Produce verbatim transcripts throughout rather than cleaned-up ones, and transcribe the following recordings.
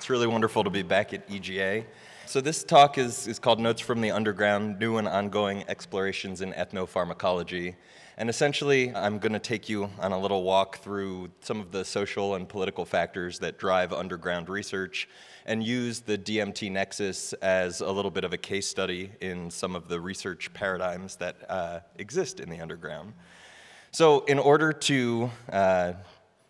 It's really wonderful to be back at E G A. So this talk is, is called Notes from the Underground, New and Ongoing Explorations in Ethnopharmacology. And essentially, I'm going to take you on a little walk through some of the social and political factors that drive underground research and use the D M T Nexus as a little bit of a case study in some of the research paradigms that uh, exist in the underground. So in order to uh,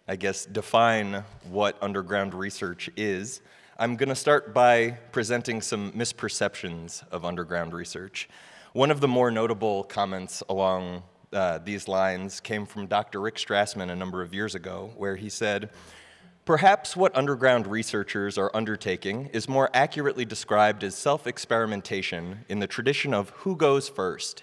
I guess, define what underground research is, I'm going to start by presenting some misperceptions of underground research. One of the more notable comments along uh, these lines came from Doctor Rick Strassman a number of years ago, where he said, "Perhaps what underground researchers are undertaking is more accurately described as self-experimentation in the tradition of who goes first.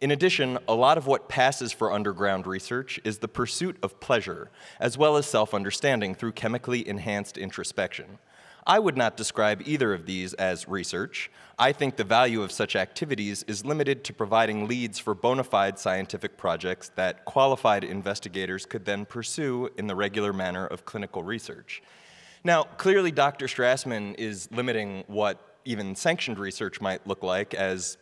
In addition, a lot of what passes for underground research is the pursuit of pleasure, as well as self-understanding through chemically enhanced introspection. I would not describe either of these as research. I think the value of such activities is limited to providing leads for bona fide scientific projects that qualified investigators could then pursue in the regular manner of clinical research." Now, clearly Doctor Strassman is limiting what even sanctioned research might look like, as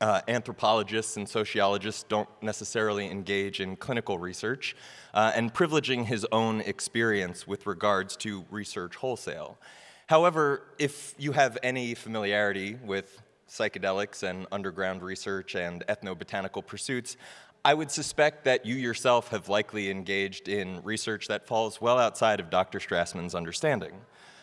Uh, anthropologists and sociologists don't necessarily engage in clinical research, uh, and privileging his own experience with regards to research wholesale. However, if you have any familiarity with psychedelics and underground research and ethnobotanical pursuits, I would suspect that you yourself have likely engaged in research that falls well outside of Doctor Strassman's understanding.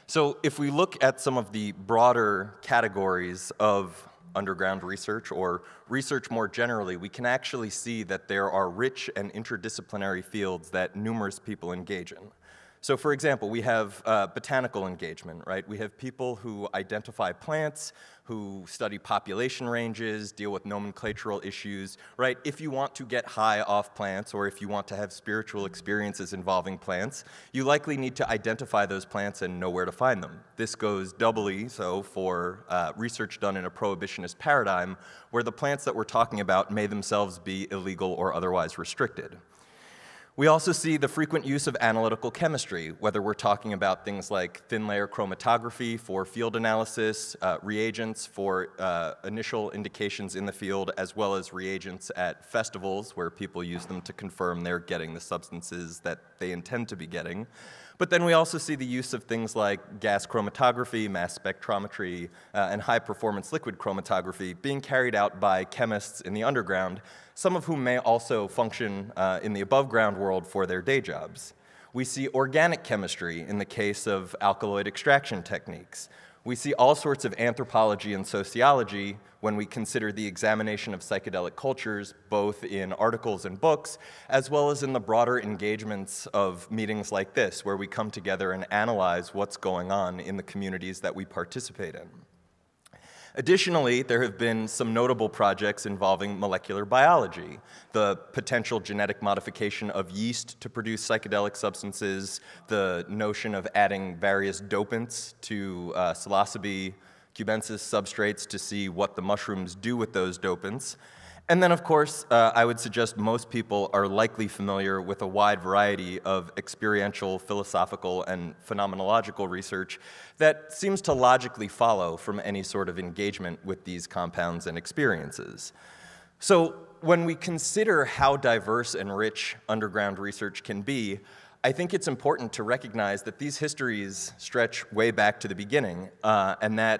So if we look at some of the broader categories of underground research, or research more generally, we can actually see that there are rich and interdisciplinary fields that numerous people engage in. So for example, we have uh, botanical engagement, right? We have people who identify plants, who study population ranges, deal with nomenclatural issues, right? If you want to get high off plants, or if you want to have spiritual experiences involving plants, you likely need to identify those plants and know where to find them. This goes doubly so for uh, research done in a prohibitionist paradigm, where the plants that we're talking about may themselves be illegal or otherwise restricted. We also see the frequent use of analytical chemistry, whether we're talking about things like thin layer chromatography for field analysis, uh, reagents for uh, initial indications in the field, as well as reagents at festivals where people use them to confirm they're getting the substances that they intend to be getting. But then we also see the use of things like gas chromatography, mass spectrometry, uh, and high-performance liquid chromatography being carried out by chemists in the underground, some of whom may also function uh, in the above-ground world for their day jobs. We see organic chemistry in the case of alkaloid extraction techniques. We see all sorts of anthropology and sociology when we consider the examination of psychedelic cultures, both in articles and books, as well as in the broader engagements of meetings like this, where we come together and analyze what's going on in the communities that we participate in. Additionally, there have been some notable projects involving molecular biology, the potential genetic modification of yeast to produce psychedelic substances, the notion of adding various dopants to uh, Psilocybe cubensis substrates to see what the mushrooms do with those dopants. And then, of course, uh, I would suggest most people are likely familiar with a wide variety of experiential, philosophical, and phenomenological research that seems to logically follow from any sort of engagement with these compounds and experiences. So when we consider how diverse and rich underground research can be, I think it's important to recognize that these histories stretch way back to the beginning, uh, and that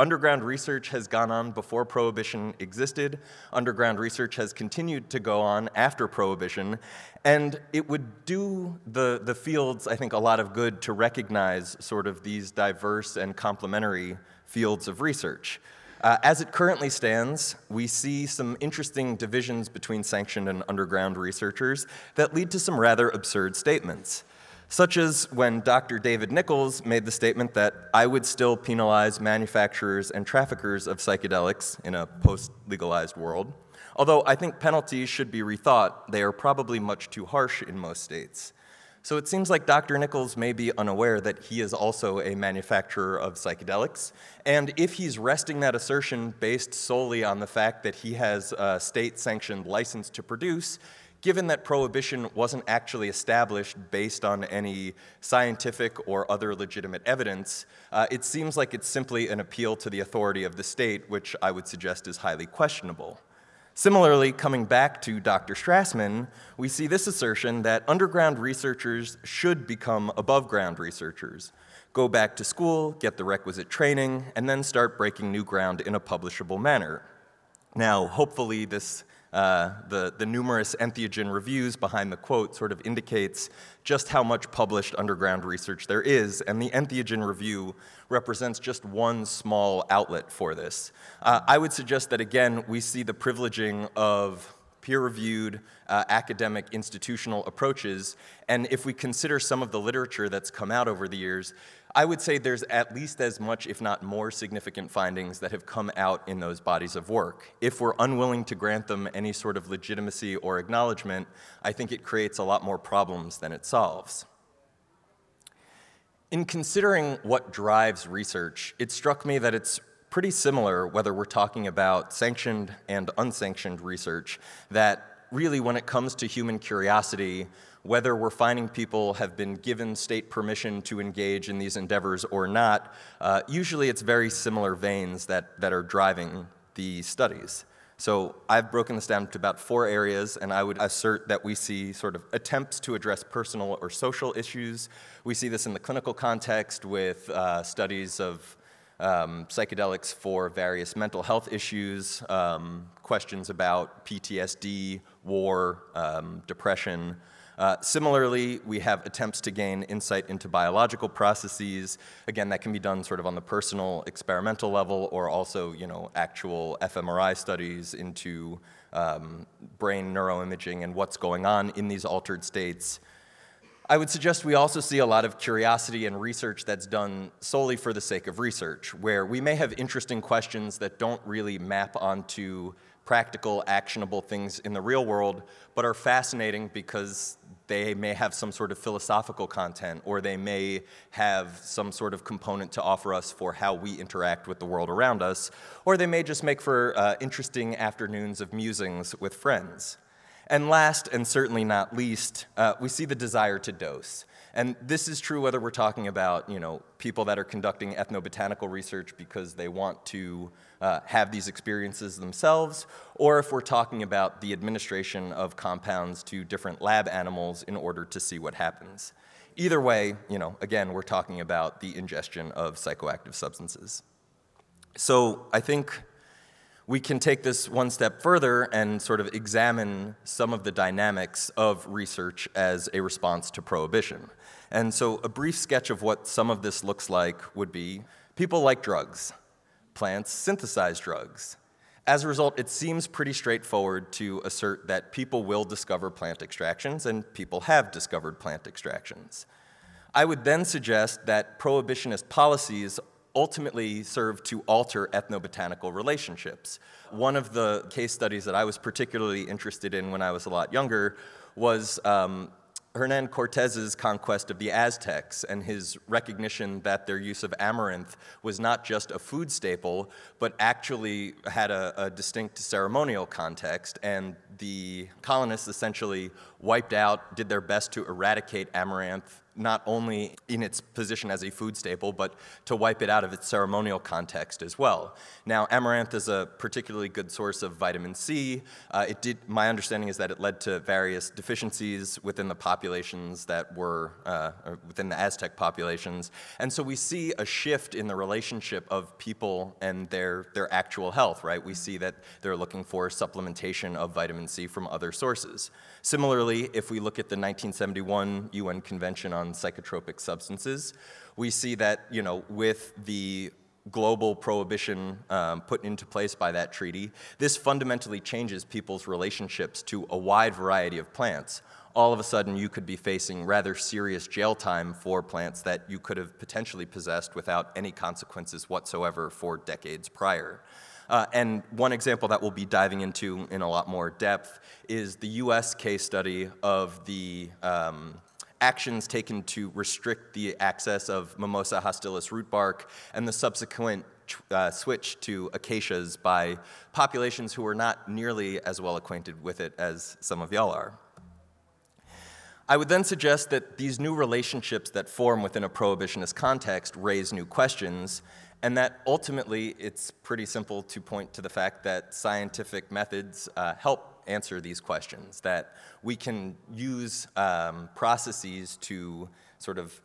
underground research has gone on before Prohibition existed. Underground research has continued to go on after Prohibition. And it would do the, the fields, I think, a lot of good to recognize sort of these diverse and complementary fields of research. Uh, as it currently stands, we see some interesting divisions between sanctioned and underground researchers that lead to some rather absurd statements, such as when Doctor David Nichols made the statement that I would still penalize manufacturers and traffickers of psychedelics in a post-legalized world. Although I think penalties should be rethought, they are probably much too harsh in most states. So it seems like Doctor Nichols may be unaware that he is also a manufacturer of psychedelics, and if he's resting that assertion based solely on the fact that he has a state-sanctioned license to produce, given that prohibition wasn't actually established based on any scientific or other legitimate evidence, uh, it seems like it's simply an appeal to the authority of the state, which I would suggest is highly questionable. Similarly, coming back to Doctor Strassman, we see this assertion that underground researchers should become above-ground researchers, go back to school, get the requisite training, and then start breaking new ground in a publishable manner. Now, hopefully this, uh, the, the numerous Entheogen reviews behind the quote sort of indicates just how much published underground research there is, and the Entheogen Review represents just one small outlet for this. Uh, I would suggest that, again, we see the privileging of peer-reviewed uh, academic institutional approaches, and if we consider some of the literature that's come out over the years, I would say there's at least as much, if not more, significant findings that have come out in those bodies of work. If we're unwilling to grant them any sort of legitimacy or acknowledgement, I think it creates a lot more problems than it solves. In considering what drives research, it struck me that it's pretty similar whether we're talking about sanctioned and unsanctioned research, that really when it comes to human curiosity, whether we're finding people have been given state permission to engage in these endeavors or not, uh, usually it's very similar veins that, that are driving the studies. So I've broken this down to about four areas, and I would assert that we see sort of attempts to address personal or social issues. We see this in the clinical context with uh, studies of Um, psychedelics for various mental health issues, um, questions about P T S D, war, um, depression. Uh, similarly, we have attempts to gain insight into biological processes. Again, that can be done sort of on the personal experimental level or also, you know, actual fMRI studies into um, brain neuroimaging and what's going on in these altered states. I would suggest we also see a lot of curiosity and research that's done solely for the sake of research, where we may have interesting questions that don't really map onto practical, actionable things in the real world, but are fascinating because they may have some sort of philosophical content, or they may have some sort of component to offer us for how we interact with the world around us, or they may just make for uh, interesting afternoons of musings with friends. And last, and certainly not least, uh, we see the desire to dose. And this is true whether we're talking about, you know, people that are conducting ethnobotanical research because they want to uh, have these experiences themselves, or if we're talking about the administration of compounds to different lab animals in order to see what happens. Either way, you know, again, we're talking about the ingestion of psychoactive substances. So I think we can take this one step further and sort of examine some of the dynamics of research as a response to prohibition. And so a brief sketch of what some of this looks like would be, people like drugs. Plants synthesize drugs. As a result, it seems pretty straightforward to assert that people will discover plant extractions, and people have discovered plant extractions. I would then suggest that prohibitionist policies ultimately serve to alter ethnobotanical relationships. One of the case studies that I was particularly interested in when I was a lot younger was um, Hernán Cortés's conquest of the Aztecs and his recognition that their use of amaranth was not just a food staple, but actually had a, a distinct ceremonial context, and the colonists essentially wiped out, did their best to eradicate amaranth, not only in its position as a food staple, but to wipe it out of its ceremonial context as well. Now, amaranth is a particularly good source of vitamin C. Uh, it did, my understanding is that it led to various deficiencies within the populations that were, uh, within the Aztec populations. And so we see a shift in the relationship of people and their, their actual health, right? We see that they're looking for supplementation of vitamin C from other sources. Similarly, if we look at the nineteen seventy-one U N Convention on Psychotropic Substances, we see that, you know, with the global prohibition um, put into place by that treaty, this fundamentally changes people's relationships to a wide variety of plants. All of a sudden, you could be facing rather serious jail time for plants that you could have potentially possessed without any consequences whatsoever for decades prior. Uh, and one example that we'll be diving into in a lot more depth is the U S case study of the um, actions taken to restrict the access of Mimosa hostilis root bark and the subsequent uh, switch to acacias by populations who are not nearly as well acquainted with it as some of y'all are. I would then suggest that these new relationships that form within a prohibitionist context raise new questions, and that ultimately it's pretty simple to point to the fact that scientific methods uh, help answer these questions, that we can use um, processes to sort of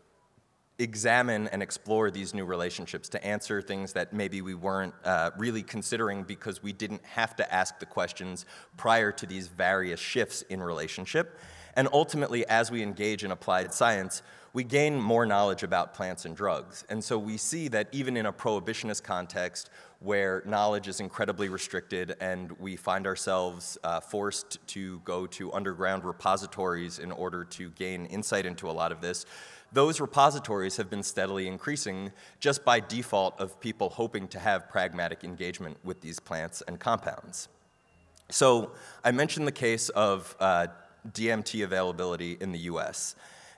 examine and explore these new relationships, to answer things that maybe we weren't uh, really considering because we didn't have to ask the questions prior to these various shifts in relationship. And ultimately, as we engage in applied science, we gain more knowledge about plants and drugs. And so we see that even in a prohibitionist context where knowledge is incredibly restricted and we find ourselves uh, forced to go to underground repositories in order to gain insight into a lot of this, those repositories have been steadily increasing just by default of people hoping to have pragmatic engagement with these plants and compounds. So I mentioned the case of uh, D M T availability in the U S.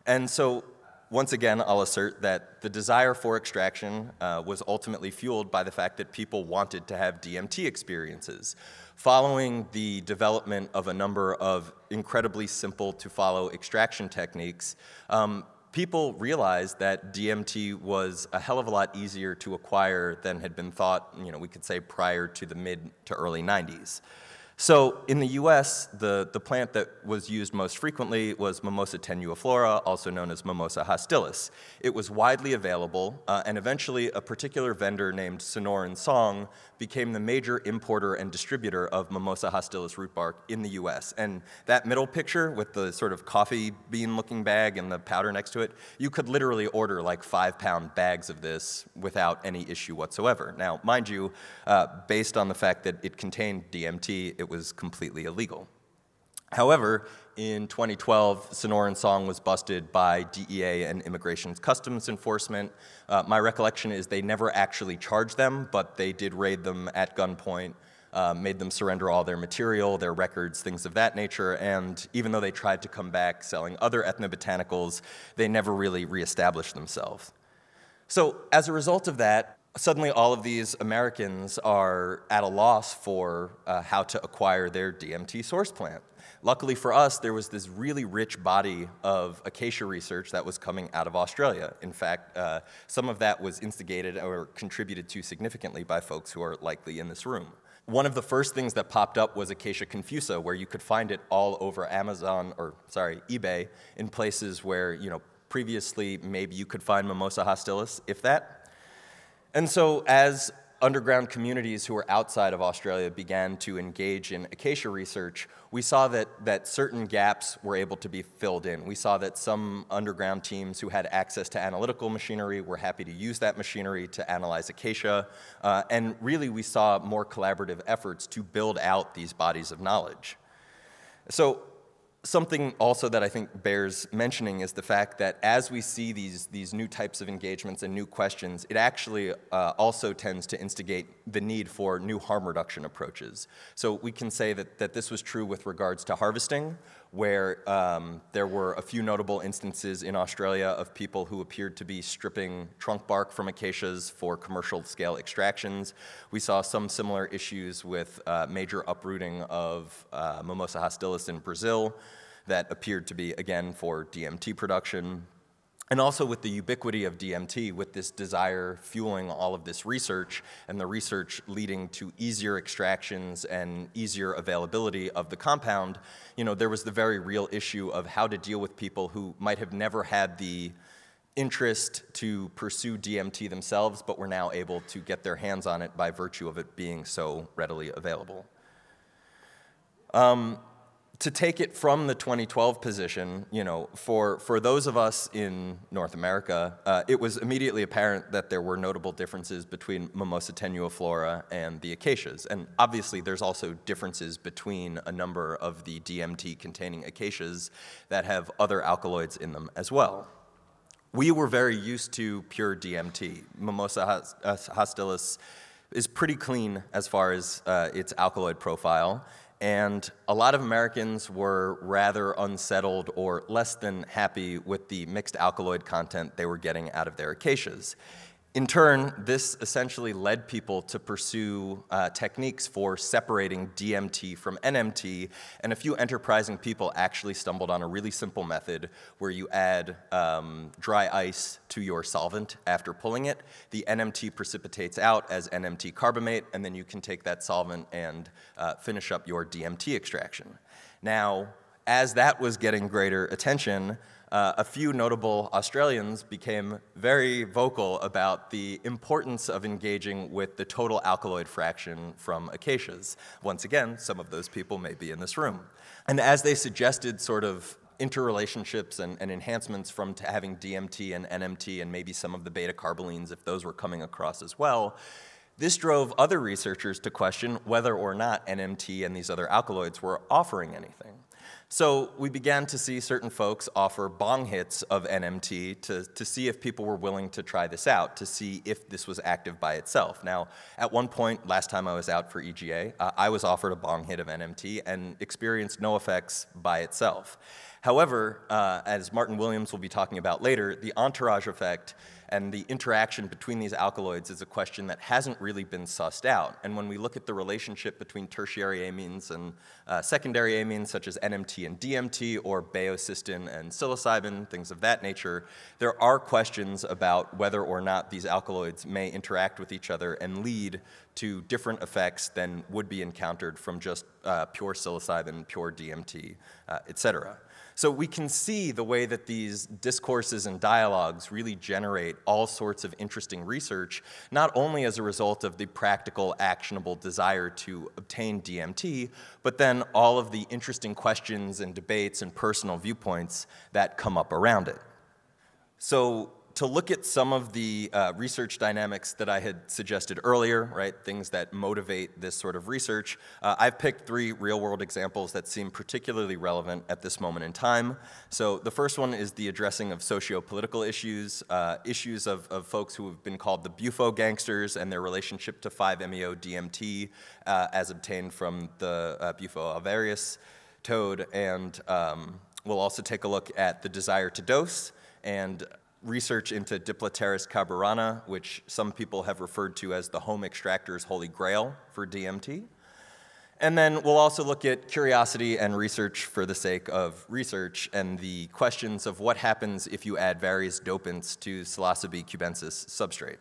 And so, once again, I'll assert that the desire for extraction uh, was ultimately fueled by the fact that people wanted to have D M T experiences. Following the development of a number of incredibly simple to follow extraction techniques, um, people realized that D M T was a hell of a lot easier to acquire than had been thought, you know, we could say prior to the mid to early nineties. So in the U S, the, the plant that was used most frequently was Mimosa tenuiflora, also known as Mimosa hostilis. It was widely available, uh, and eventually a particular vendor named Sonoran Song became the major importer and distributor of Mimosa hostilis root bark in the U S. And that middle picture with the sort of coffee bean-looking bag and the powder next to it, you could literally order like five-pound bags of this without any issue whatsoever. Now, mind you, uh, based on the fact that it contained D M T, it It was completely illegal. However, in twenty twelve, Sonoran Song was busted by D E A and Immigration Customs Enforcement. Uh, my recollection is they never actually charged them, but they did raid them at gunpoint, uh, made them surrender all their material, their records, things of that nature, and even though they tried to come back selling other ethnobotanicals, they never really reestablished themselves. So as a result of that, suddenly all of these Americans are at a loss for uh, how to acquire their D M T source plant. Luckily for us, there was this really rich body of acacia research that was coming out of Australia. In fact, uh, some of that was instigated or contributed to significantly by folks who are likely in this room. One of the first things that popped up was Acacia Confusa, where you could find it all over Amazon, or sorry, eBay, in places where, you know, previously maybe you could find Mimosa hostilis, if that. And so as underground communities who were outside of Australia began to engage in acacia research, we saw that, that certain gaps were able to be filled in. We saw that some underground teams who had access to analytical machinery were happy to use that machinery to analyze acacia. Uh, and really, we saw more collaborative efforts to build out these bodies of knowledge. So something also that I think bears mentioning is the fact that as we see these, these new types of engagements and new questions, it actually uh, also tends to instigate the need for new harm reduction approaches. So we can say that, that this was true with regards to harvesting, where um, there were a few notable instances in Australia of people who appeared to be stripping trunk bark from acacias for commercial scale extractions. We saw some similar issues with uh, major uprooting of uh, Mimosa hostilis in Brazil that appeared to be, again, for D M T production. And also with the ubiquity of D M T, with this desire fueling all of this research and the research leading to easier extractions and easier availability of the compound, you know, there was the very real issue of how to deal with people who might have never had the interest to pursue D M T themselves, but were now able to get their hands on it by virtue of it being so readily available. Um, To take it from the twenty twelve position, you know, for, for those of us in North America, uh, it was immediately apparent that there were notable differences between Mimosa tenuiflora and the acacias. And obviously, there's also differences between a number of the D M T-containing acacias that have other alkaloids in them as well. We were very used to pure D M T. Mimosa hostilis is pretty clean as far as uh, its alkaloid profile. And a lot of Americans were rather unsettled or less than happy with the mixed alkaloid content they were getting out of their acacias. In turn, this essentially led people to pursue uh, techniques for separating D M T from N M T, and a few enterprising people actually stumbled on a really simple method where you add um, dry ice to your solvent after pulling it. The N M T precipitates out as N M T carbamate, and then you can take that solvent and uh, finish up your D M T extraction. Now, as that was getting greater attention, Uh, a few notable Australians became very vocal about the importance of engaging with the total alkaloid fraction from acacias. Once again, some of those people may be in this room. And as they suggested sort of interrelationships and, and enhancements from to having D M T and N M T and maybe some of the beta carbolines, if those were coming across as well, this drove other researchers to question whether or not N M T and these other alkaloids were offering anything. So we began to see certain folks offer bong hits of N M T to, to see if people were willing to try this out, to see if this was active by itself. Now, at one point, last time I was out for E G A, uh, I was offered a bong hit of N M T and experienced no effects by itself. However, uh, as Martin Williams will be talking about later, the entourage effect and the interaction between these alkaloids is a question that hasn't really been sussed out. And when we look at the relationship between tertiary amines and uh, secondary amines, such as N M T and D M T, or baocystin and psilocybin, things of that nature, there are questions about whether or not these alkaloids may interact with each other and lead to different effects than would be encountered from just uh, pure psilocybin, pure D M T, uh, et cetera. So we can see the way that these discourses and dialogues really generate all sorts of interesting research, not only as a result of the practical, actionable desire to obtain D M T, but then all of the interesting questions and debates and personal viewpoints that come up around it. So to look at some of the uh, research dynamics that I had suggested earlier, right, things that motivate this sort of research, uh, I've picked three real-world examples that seem particularly relevant at this moment in time. So the first one is the addressing of socio-political issues, uh, issues of, of folks who have been called the Bufo gangsters and their relationship to five-meo D M T uh, as obtained from the uh, Bufo alvaris toad, and um, we'll also take a look at the desire to dose and research into Diplopteris cabrerana, which some people have referred to as the home extractor's holy grail for D M T. And then we'll also look at curiosity and research for the sake of research and the questions of what happens if you add various dopants to Psilocybe cubensis substrate.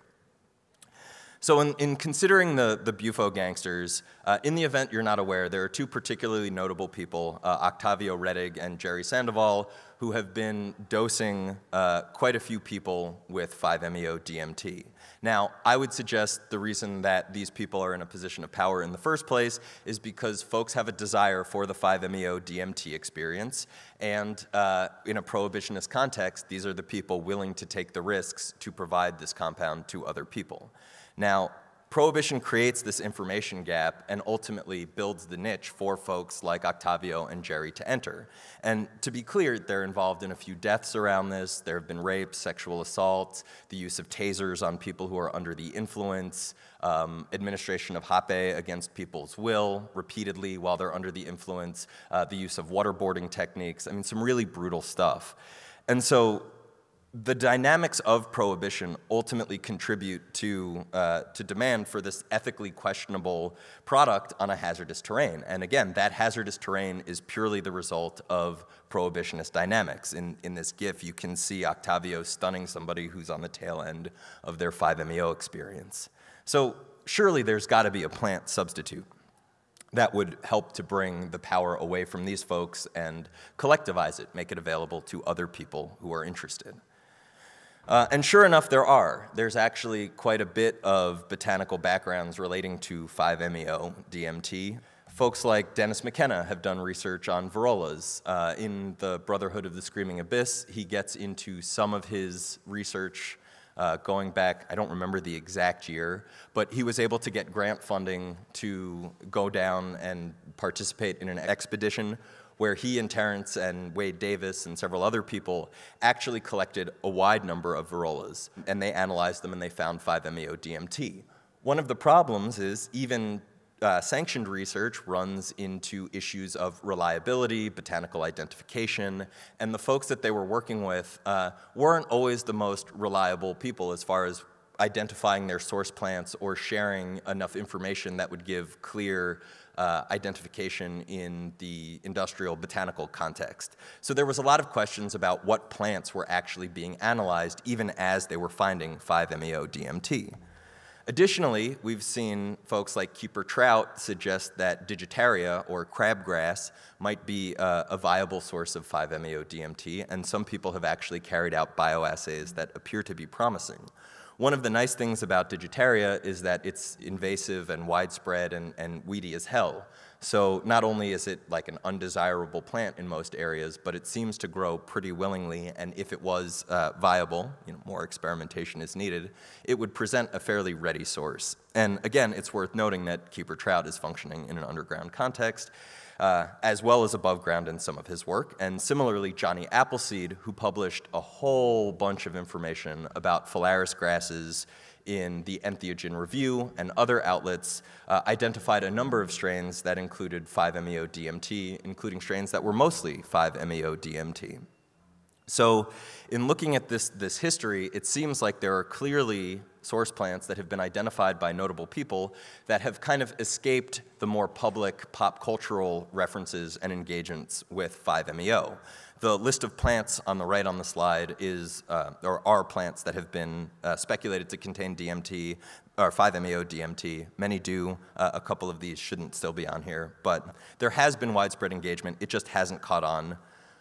So in, in considering the, the Bufo gangsters, uh, in the event you're not aware, there are two particularly notable people, uh, Octavio Rettig and Jerry Sandoval, who have been dosing uh, quite a few people with five-meo D M T. Now, I would suggest the reason that these people are in a position of power in the first place is because folks have a desire for the five-meo D M T experience, and uh, in a prohibitionist context, these are the people willing to take the risks to provide this compound to other people. Now, prohibition creates this information gap and ultimately builds the niche for folks like Octavio and Jerry to enter. And to be clear, they're involved in a few deaths around this. There have been rapes, sexual assaults, the use of tasers on people who are under the influence, um, administration of hape against people's will repeatedly while they're under the influence, uh, the use of waterboarding techniques. I mean, some really brutal stuff. And so the dynamics of prohibition ultimately contribute to, uh, to demand for this ethically questionable product on a hazardous terrain. And again, that hazardous terrain is purely the result of prohibitionist dynamics. In, in this GIF, you can see Octavio stunning somebody who's on the tail end of their five-meo experience. So surely there's got to be a plant substitute that would help to bring the power away from these folks and collectivize it, make it available to other people who are interested. Uh, and sure enough, there are. There's actually quite a bit of botanical backgrounds relating to five-meo D M T. Folks like Dennis McKenna have done research on Virolas. Uh, in the Brotherhood of the Screaming Abyss, he gets into some of his research uh, going back, I don't remember the exact year, but he was able to get grant funding to go down and participate in an expedition where he and Terrence and Wade Davis and several other people actually collected a wide number of Virolas, and they analyzed them and they found five-meo D M T. One of the problems is even uh, sanctioned research runs into issues of reliability, botanical identification, and the folks that they were working with uh, weren't always the most reliable people as far as identifying their source plants or sharing enough information that would give clear Uh, identification in the industrial botanical context. So there was a lot of questions about what plants were actually being analyzed even as they were finding five-meo D M T. Additionally, we've seen folks like Keeper Trout suggest that digitaria, or crabgrass, might be uh, a viable source of five-meo D M T, and some people have actually carried out bioassays that appear to be promising. One of the nice things about digitaria is that it's invasive and widespread and, and weedy as hell. So not only is it like an undesirable plant in most areas, but it seems to grow pretty willingly, and if it was uh, viable, you know, more experimentation is needed, it would present a fairly ready source. And again, it's worth noting that Keeper Trout is functioning in an underground context, Uh, as well as above ground in some of his work. And similarly, Johnny Appleseed, who published a whole bunch of information about Phalaris grasses in the Entheogen Review and other outlets, uh, identified a number of strains that included five-meo D M T, including strains that were mostly five-meo D M T. So in looking at this, this history, it seems like there are clearly source plants that have been identified by notable people that have kind of escaped the more public pop cultural references and engagements with five-meo. The list of plants on the right on the slide is, uh, or are plants that have been uh, speculated to contain D M T, or five-meo D M T. Many do. Uh, a couple of these shouldn't still be on here, but there has been widespread engagement. It just hasn't caught on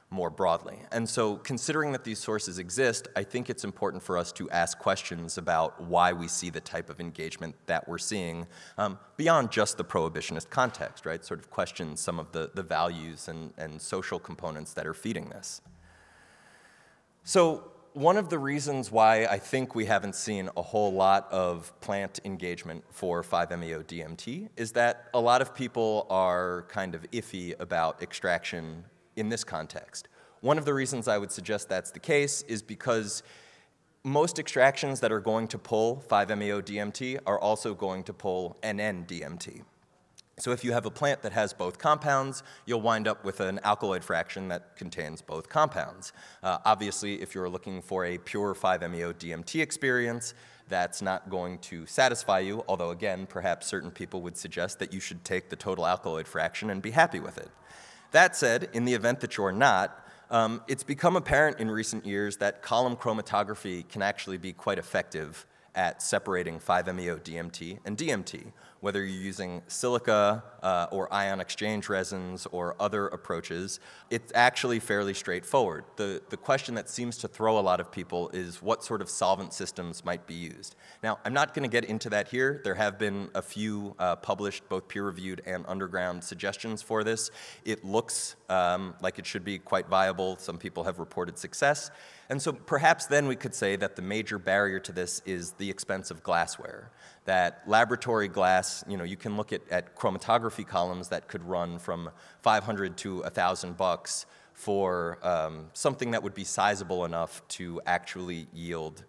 more broadly. And so considering that these sources exist, I think it's important for us to ask questions about why we see the type of engagement that we're seeing um, beyond just the prohibitionist context, right? Sort of question some of the, the values and, and social components that are feeding this. So one of the reasons why I think we haven't seen a whole lot of plant engagement for five-meo D M T is that a lot of people are kind of iffy about extraction in this context. One of the reasons I would suggest that's the case is because most extractions that are going to pull five-meo D M T are also going to pull N N D M T. So if you have a plant that has both compounds, you'll wind up with an alkaloid fraction that contains both compounds. Uh, obviously, if you're looking for a pure five-meo D M T experience, that's not going to satisfy you, although again, perhaps certain people would suggest that you should take the total alkaloid fraction and be happy with it. That said, in the event that you're not, um, it's become apparent in recent years that column chromatography can actually be quite effective at separating five-meo D M T and D M T, whether you're using silica uh, or ion exchange resins or other approaches. It's actually fairly straightforward. The, the question that seems to throw a lot of people is what sort of solvent systems might be used. Now, I'm not gonna get into that here. There have been a few uh, published, both peer-reviewed and underground suggestions for this. It looks um, like it should be quite viable. Some people have reported success. And so perhaps then we could say that the major barrier to this is the expense of glassware. That laboratory glass, you know, you can look at, at chromatography columns that could run from five hundred to a thousand bucks for um, something that would be sizable enough to actually yield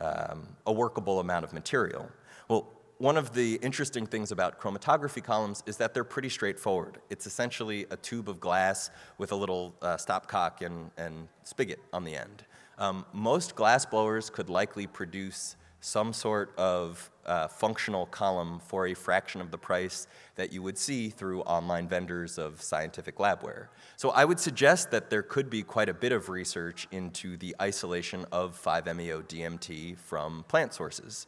um, a workable amount of material. Well, one of the interesting things about chromatography columns is that they're pretty straightforward. It's essentially a tube of glass with a little uh, stopcock and, and spigot on the end. Um, most glass blowers could likely produce some sort of uh, functional column for a fraction of the price that you would see through online vendors of scientific labware. So I would suggest that there could be quite a bit of research into the isolation of five-meo D M T from plant sources.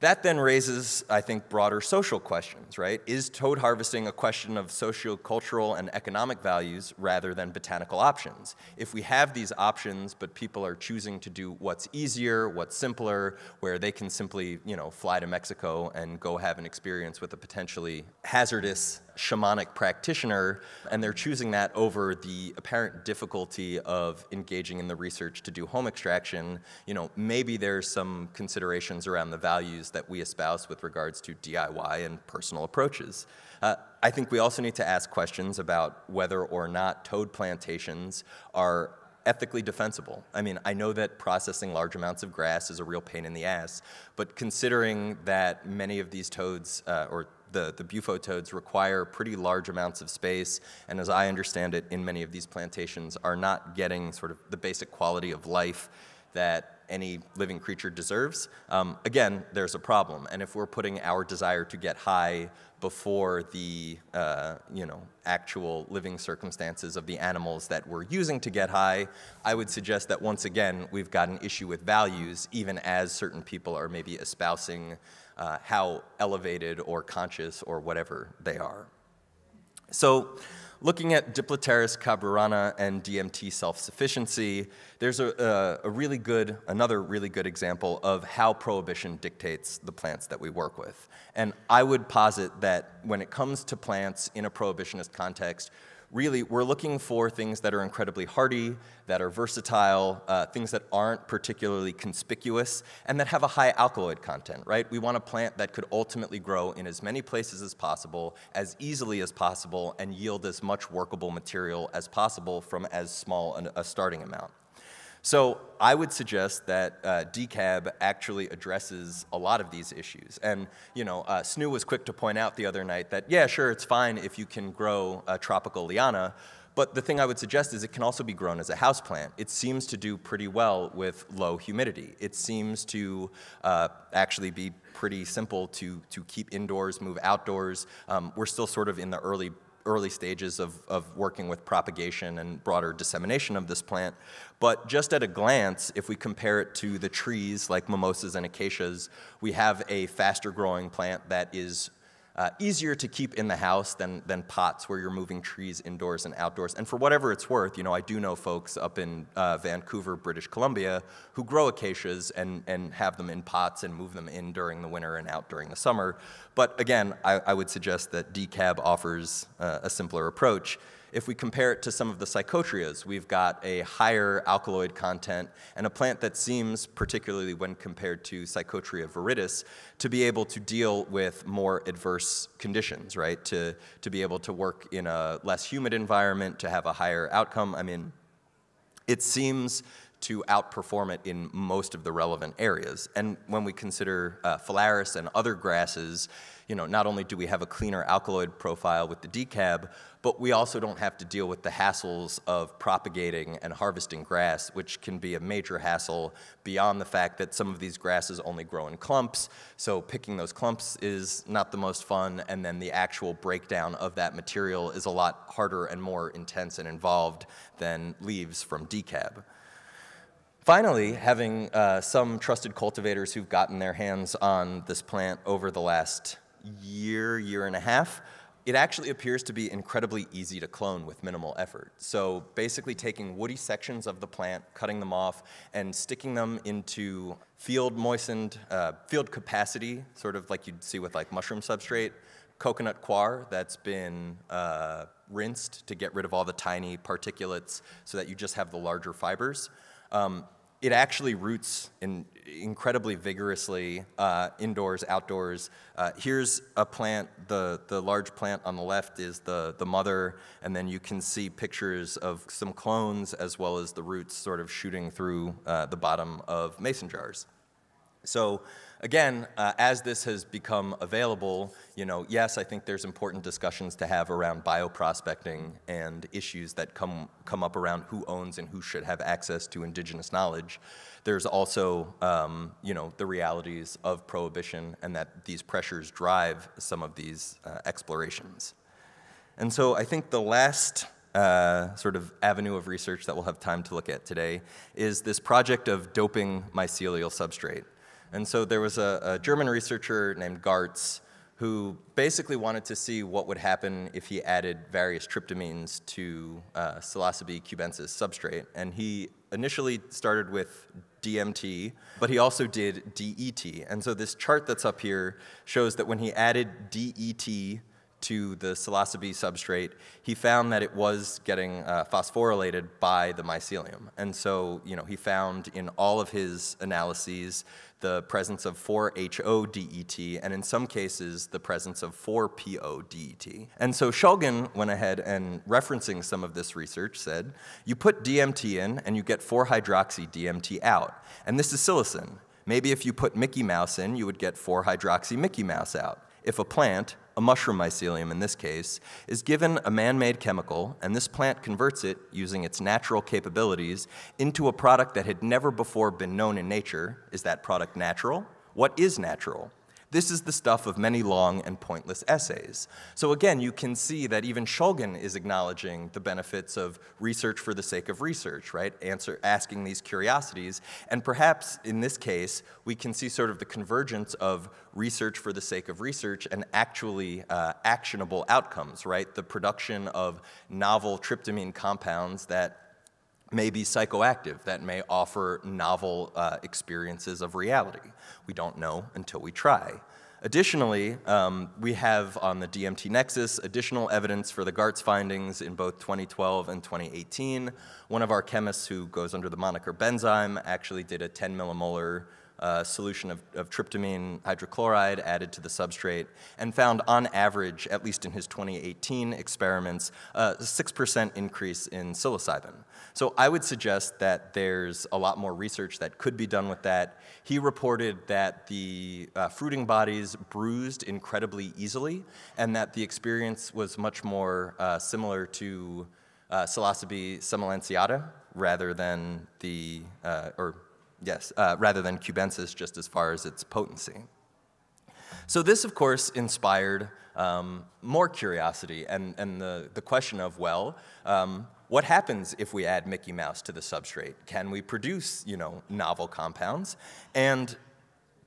That then raises, I think, broader social questions, right? Is toad harvesting a question of sociocultural and economic values rather than botanical options? If we have these options, but people are choosing to do what's easier, what's simpler, where they can simply, you know, fly to Mexico and go have an experience with a potentially hazardous shamanic practitioner, and they're choosing that over the apparent difficulty of engaging in the research to do home extraction, you know, maybe there's some considerations around the values that we espouse with regards to D I Y and personal approaches. Uh, I think we also need to ask questions about whether or not toad plantations are ethically defensible. I mean, I know that processing large amounts of grass is a real pain in the ass, but considering that many of these toads, uh, or the, the bufo toads, require pretty large amounts of space, and as I understand it, in many of these plantations are not getting sort of the basic quality of life that any living creature deserves, um, again, there's a problem. And if we're putting our desire to get high before the uh, you know, actual living circumstances of the animals that we're using to get high, I would suggest that once again, we've got an issue with values, even as certain people are maybe espousing uh, how elevated or conscious or whatever they are. So, looking at Diplopteris cabrerana and D M T self-sufficiency, there's a, a, a really good, another really good example of how prohibition dictates the plants that we work with. And I would posit that when it comes to plants in a prohibitionist context, really we're looking for things that are incredibly hardy, that are versatile, uh, things that aren't particularly conspicuous, and that have a high alkaloid content, right? We want a plant that could ultimately grow in as many places as possible, as easily as possible, and yield as much workable material as possible from as small an, a starting amount. So I would suggest that uh, D C A B actually addresses a lot of these issues. And, you know, uh, Snoo was quick to point out the other night that, yeah, sure, it's fine if you can grow a tropical liana, but the thing I would suggest is it can also be grown as a houseplant. It seems to do pretty well with low humidity. It seems to uh, actually be pretty simple to, to keep indoors, move outdoors. Um, we're still sort of in the early early stages of, of working with propagation and broader dissemination of this plant. But just at a glance, if we compare it to the trees like mimosas and acacias, we have a faster growing plant that is uh, easier to keep in the house than, than pots where you're moving trees indoors and outdoors. And for whatever it's worth, you know, I do know folks up in uh, Vancouver, British Columbia, who grow acacias and, and have them in pots and move them in during the winter and out during the summer. But again, I, I would suggest that D C A B offers uh, a simpler approach. If we compare it to some of the psychotrias, we've got a higher alkaloid content and a plant that seems, particularly when compared to Psychotria viridis, to be able to deal with more adverse conditions, right? To, to be able to work in a less humid environment, to have a higher outcome. I mean, it seems to outperform it in most of the relevant areas. And when we consider uh, Phalaris and other grasses, you know, not only do we have a cleaner alkaloid profile with the D C A B, but we also don't have to deal with the hassles of propagating and harvesting grass, which can be a major hassle beyond the fact that some of these grasses only grow in clumps, so picking those clumps is not the most fun, and then the actual breakdown of that material is a lot harder and more intense and involved than leaves from D C A B. Finally, having uh, some trusted cultivators who've gotten their hands on this plant over the last year, year and a half, it actually appears to be incredibly easy to clone with minimal effort. So basically taking woody sections of the plant, cutting them off, and sticking them into field moistened, uh, field capacity, sort of like you'd see with like mushroom substrate, coconut coir that's been uh, rinsed to get rid of all the tiny particulates so that you just have the larger fibers. Um, It actually roots in incredibly vigorously uh, indoors, outdoors. Uh, here's a plant, the, the large plant on the left is the, the mother, and then you can see pictures of some clones as well as the roots sort of shooting through uh, the bottom of mason jars. So again, uh, as this has become available, you know, yes, I think there's important discussions to have around bioprospecting and issues that come, come up around who owns and who should have access to indigenous knowledge. There's also, um, you know, the realities of prohibition and that these pressures drive some of these uh, explorations. And so I think the last Uh, sort of avenue of research that we'll have time to look at today is this project of doping mycelial substrate. And so there was a, a German researcher named Gartz who basically wanted to see what would happen if he added various tryptamines to uh, Psilocybe cubensis substrate. And he initially started with D M T, but he also did D E T. And so this chart that's up here shows that when he added D E T to the psilocybe substrate, he found that it was getting uh, phosphorylated by the mycelium. And so, you know, he found in all of his analyses the presence of four H O D E T, and in some cases, the presence of four P O D E T. And so Shulgin went ahead and, referencing some of this research, said, you put D M T in and you get four hydroxy D M T out. And this is psilocin. Maybe if you put Mickey Mouse in, you would get four hydroxy Mickey Mouse out. If a plant, a mushroom mycelium in this case, is given a man-made chemical, and this plant converts it, using its natural capabilities, into a product that had never before been known in nature. Is that product natural? What is natural? This is the stuff of many long and pointless essays. So again, you can see that even Shulgin is acknowledging the benefits of research for the sake of research, right? Answer, asking these curiosities. And perhaps in this case, we can see sort of the convergence of research for the sake of research and actually uh, actionable outcomes, right? The production of novel tryptamine compounds that may be psychoactive, that may offer novel uh, experiences of reality. We don't know until we try. Additionally, um, we have on the D M T Nexus additional evidence for the Gartz findings in both twenty twelve and twenty eighteen. One of our chemists who goes under the moniker Benzyme actually did a ten millimolar Uh, solution of, of tryptamine hydrochloride added to the substrate and found on average, at least in his twenty eighteen experiments, uh, a six percent increase in psilocybin. So I would suggest that there's a lot more research that could be done with that. He reported that the uh, fruiting bodies bruised incredibly easily and that the experience was much more uh, similar to uh, Psilocybe semilanceata rather than the, uh, or Yes, uh, rather than cubensis, just as far as its potency. So this, of course, inspired um, more curiosity and, and the, the question of, well, um, what happens if we add Mickey Mouse to the substrate? Can we produce, you know, novel compounds? And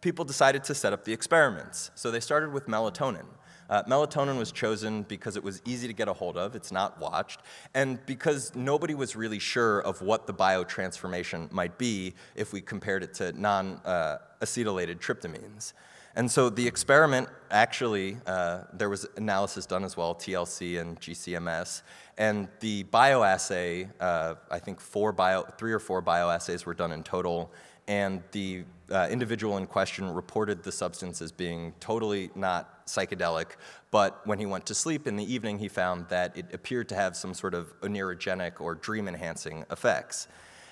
people decided to set up the experiments. So they started with melatonin. Uh, melatonin was chosen because it was easy to get a hold of, it's not watched, and because nobody was really sure of what the biotransformation might be if we compared it to non-acetylated uh, tryptamines. And so the experiment actually, uh, there was analysis done as well, T L C and G C M S, and the bioassay, uh, I think four bio, three or four bioassays were done in total, and the uh, individual in question reported the substance as being totally not psychedelic, but when he went to sleep in the evening, he found that it appeared to have some sort of onirogenic or dream-enhancing effects.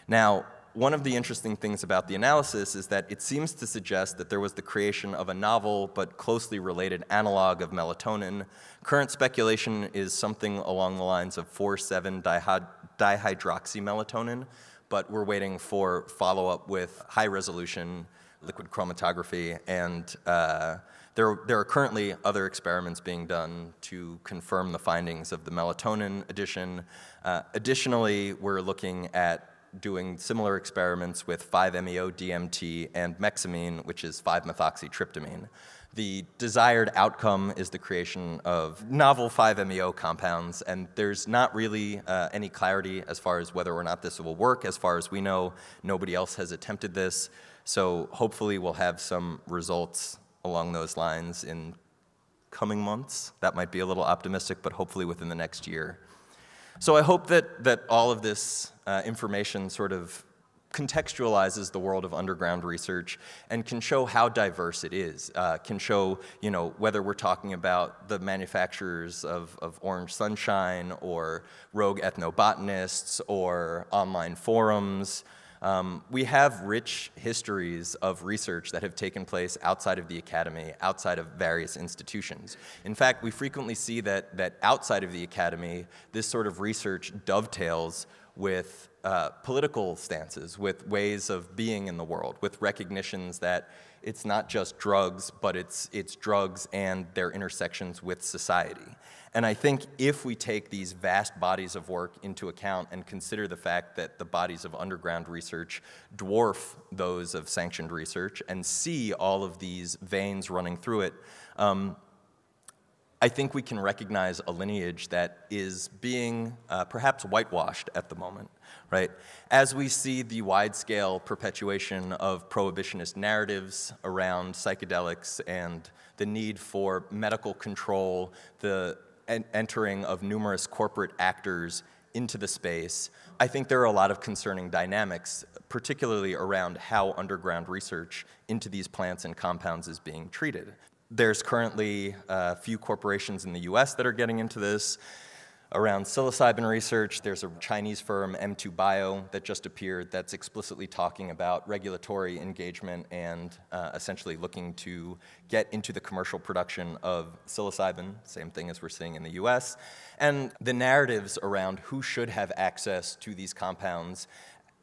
Now, one of the interesting things about the analysis is that it seems to suggest that there was the creation of a novel but closely related analog of melatonin. Current speculation is something along the lines of four seven dihydroxymelatonin, but we're waiting for follow-up with high-resolution liquid chromatography, and uh, there, there are currently other experiments being done to confirm the findings of the melatonin addition. Uh, additionally, we're looking at doing similar experiments with five-meo D M T and mexamine, which is five-methoxytryptamine. The desired outcome is the creation of novel five-meo compounds, and there's not really uh, any clarity as far as whether or not this will work. As far as we know, nobody else has attempted this, so hopefully we'll have some results along those lines in coming months. That might be a little optimistic, but hopefully within the next year. So I hope that, that all of this uh, information sort of contextualizes the world of underground research and can show how diverse it is, uh, can show, you know, whether we're talking about the manufacturers of, of Orange Sunshine or rogue ethnobotanists or online forums. Um, we have rich histories of research that have taken place outside of the academy, outside of various institutions. In fact, we frequently see that, that outside of the academy, this sort of research dovetails with Uh, political stances, with ways of being in the world, with recognitions that it's not just drugs, but it's, it's drugs and their intersections with society. And I think if we take these vast bodies of work into account and consider the fact that the bodies of underground research dwarf those of sanctioned research and see all of these veins running through it, um, I think we can recognize a lineage that is being uh, perhaps whitewashed at the moment, right? As we see the wide-scale perpetuation of prohibitionist narratives around psychedelics and the need for medical control, the en entering of numerous corporate actors into the space, I think there are a lot of concerning dynamics, particularly around how underground research into these plants and compounds is being treated. There's currently a few corporations in the U S that are getting into this. Around psilocybin research, there's a Chinese firm, M two Bio, that just appeared that's explicitly talking about regulatory engagement and uh, essentially looking to get into the commercial production of psilocybin, same thing as we're seeing in the U S. And the narratives around who should have access to these compounds,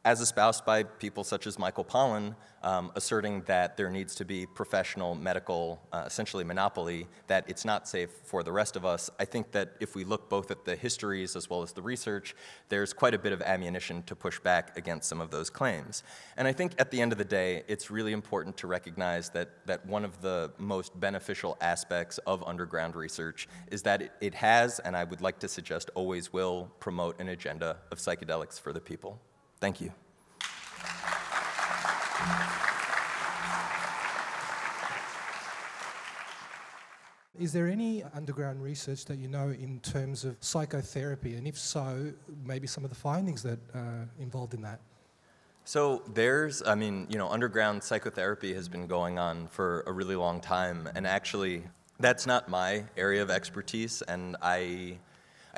as espoused by people such as Michael Pollan, um, asserting that there needs to be professional, medical, uh, essentially monopoly, that it's not safe for the rest of us. I think that if we look both at the histories as well as the research, there's quite a bit of ammunition to push back against some of those claims. And I think at the end of the day, it's really important to recognize that, that one of the most beneficial aspects of underground research is that it, it has, and I would like to suggest always will, promote an agenda of psychedelics for the people. Thank you. Is there any underground research that you know in terms of psychotherapy? And if so, maybe some of the findings that are involved in that? So there's, I mean, you know, underground psychotherapy has been going on for a really long time. And actually, that's not my area of expertise. And I...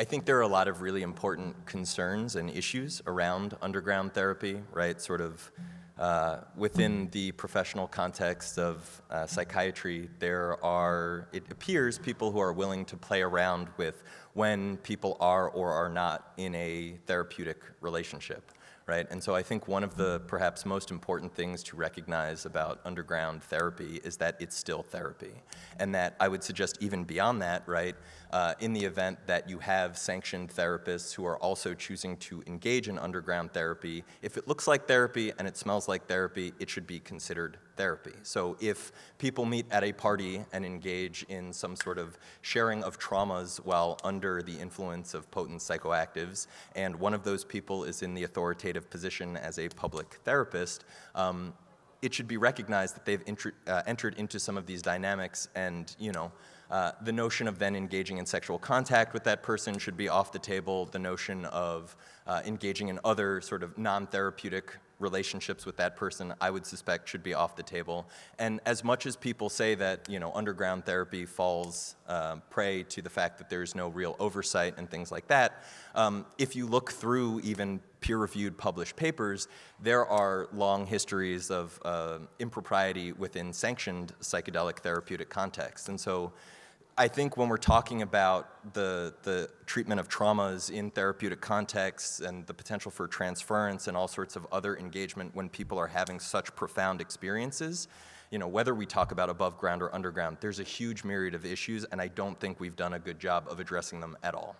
I think there are a lot of really important concerns and issues around underground therapy, right, sort of uh, within the professional context of uh, psychiatry. There are, it appears, people who are willing to play around with when people are or are not in a therapeutic relationship, right? And so I think one of the perhaps most important things to recognize about underground therapy is that it's still therapy, and that I would suggest even beyond that, right, Uh, in the event that you have sanctioned therapists who are also choosing to engage in underground therapy, if it looks like therapy and it smells like therapy, it should be considered therapy. So if people meet at a party and engage in some sort of sharing of traumas while under the influence of potent psychoactives, and one of those people is in the authoritative position as a public therapist, um, it should be recognized that they've uh, entered into some of these dynamics, and, you know, Uh, the notion of then engaging in sexual contact with that person should be off the table. The notion of uh, engaging in other sort of non-therapeutic relationships with that person, I would suspect, should be off the table. And as much as people say that, you know, underground therapy falls uh, prey to the fact that there's no real oversight and things like that, um, if you look through even peer-reviewed published papers, there are long histories of uh, impropriety within sanctioned psychedelic therapeutic contexts. And so I think when we're talking about the, the treatment of traumas in therapeutic contexts and the potential for transference and all sorts of other engagement when people are having such profound experiences, you know, whether we talk about above ground or underground, there's a huge myriad of issues, and I don't think we've done a good job of addressing them at all.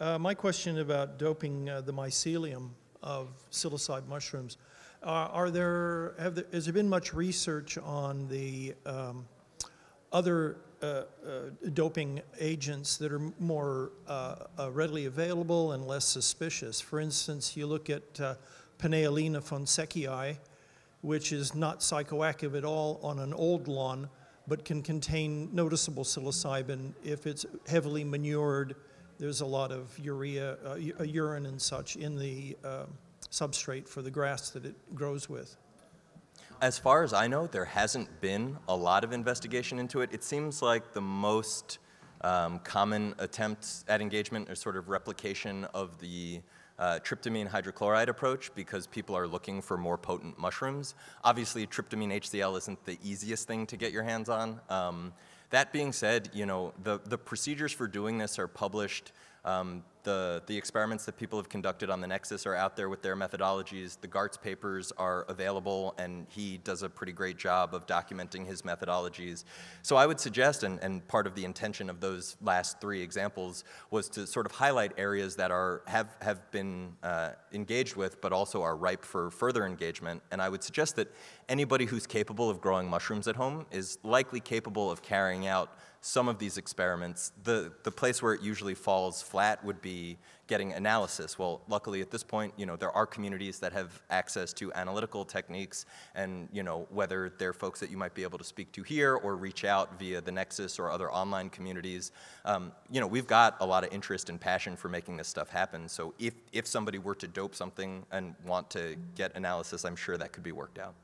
Uh, my question about doping uh, the mycelium of psilocybe mushrooms, uh, are there, have there, has there been much research on the um, other uh, uh, doping agents that are more uh, uh, readily available and less suspicious? For instance, you look at uh, Panaeolina foenisecii, which is not psychoactive at all on an old lawn, but can contain noticeable psilocybin if it's heavily manured. There's a lot of urea, uh, urine and such in the uh, substrate for the grass that it grows with. As far as I know, there hasn't been a lot of investigation into it. It seems like the most um, common attempts at engagement are sort of replication of the Uh, tryptamine hydrochloride approach, because people are looking for more potent mushrooms. Obviously, tryptamine H C L isn't the easiest thing to get your hands on. Um, that being said, you know, the, the procedures for doing this are published. Um, the, the experiments that people have conducted on the Nexus are out there with their methodologies. The Gartz papers are available, and he does a pretty great job of documenting his methodologies. So I would suggest, and, and part of the intention of those last three examples was to sort of highlight areas that are, have, have been uh, engaged with, but also are ripe for further engagement. And I would suggest that anybody who's capable of growing mushrooms at home is likely capable of carrying out some of these experiments. The, the place where it usually falls flat would be getting analysis. Well, luckily at this point, you know, there are communities that have access to analytical techniques, and, you know, whether they're folks that you might be able to speak to here or reach out via the Nexus or other online communities, um, you know, we've got a lot of interest and passion for making this stuff happen. So if, if somebody were to dope something and want to get analysis, I'm sure that could be worked out.